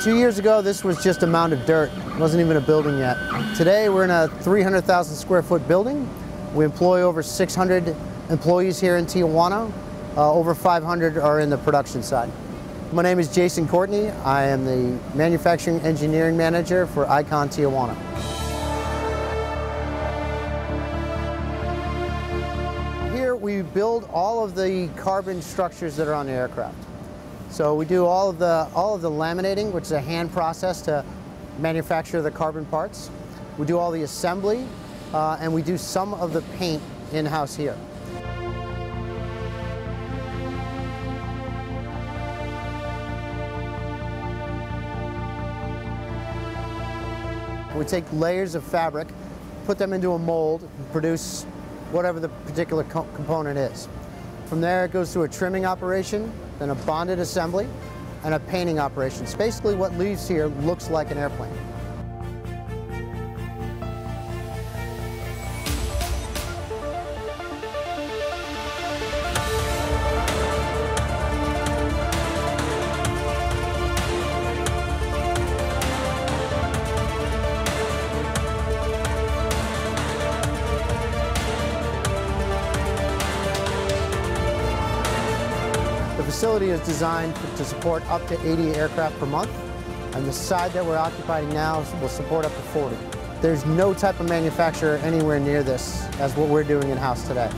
2 years ago, this was just a mound of dirt. It wasn't even a building yet. Today, we're in a 300,000 square foot building. We employ over 600 employees here in Tijuana. Over 500 are in the production side. My name is Jason Courtney. I am the Manufacturing Engineering Manager for ICON Tijuana. Here, we build all of the carbon structures that are on the aircraft. So we do all of the laminating, which is a hand process to manufacture the carbon parts. We do all the assembly, and we do some of the paint in-house here. We take layers of fabric, put them into a mold, and produce whatever the particular component is. From there, it goes through a trimming operation, then a bonded assembly, and a painting operation. So basically what leaves here looks like an airplane. The facility is designed to support up to 80 aircraft per month, and the side that we're occupying now will support up to 40. There's no type of manufacturer anywhere near this as what we're doing in-house today.